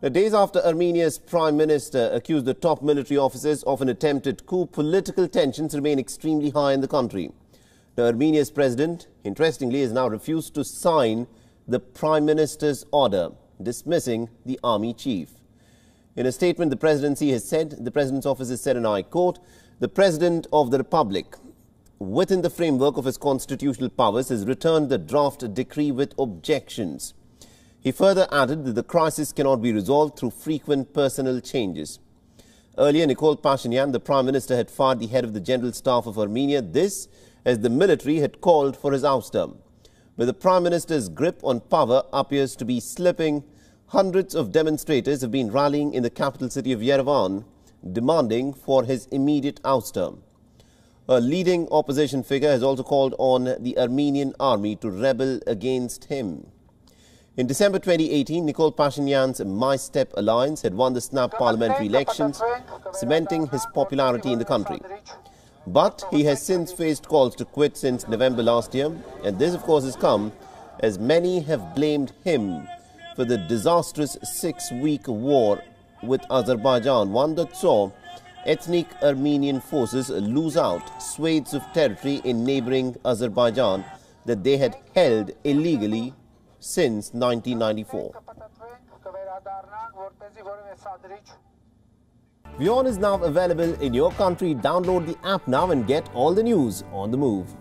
The days after Armenia's prime minister accused the top military officers of an attempted coup, political tensions remain extremely high in the country. Now, Armenia's president, interestingly, has now refused to sign the prime minister's order, dismissing the army chief. In a statement, the presidency has said, the president's office has said, and I quote, "The president of the republic, within the framework of his constitutional powers, has returned the draft decree with objections." He further added that the crisis cannot be resolved through frequent personnel changes. Earlier, Nikol Pashinyan, the prime minister, had fired the head of the general staff of Armenia, this as the military had called for his ouster. But the prime minister's grip on power appears to be slipping. Hundreds of demonstrators have been rallying in the capital city of Yerevan, demanding for his immediate ouster. A leading opposition figure has also called on the Armenian army to rebel against him. In December 2018, Nikol Pashinyan's My Step Alliance had won the snap parliamentary elections, cementing his popularity in the country. But he has since faced calls to quit since November last year, and this, of course, has come as many have blamed him for the disastrous six-week war with Azerbaijan, one that saw ethnic Armenian forces lose out swathes of territory in neighboring Azerbaijan that they had held illegally since 1994. WION is now available in your country. Download the app now and get all the news on the move.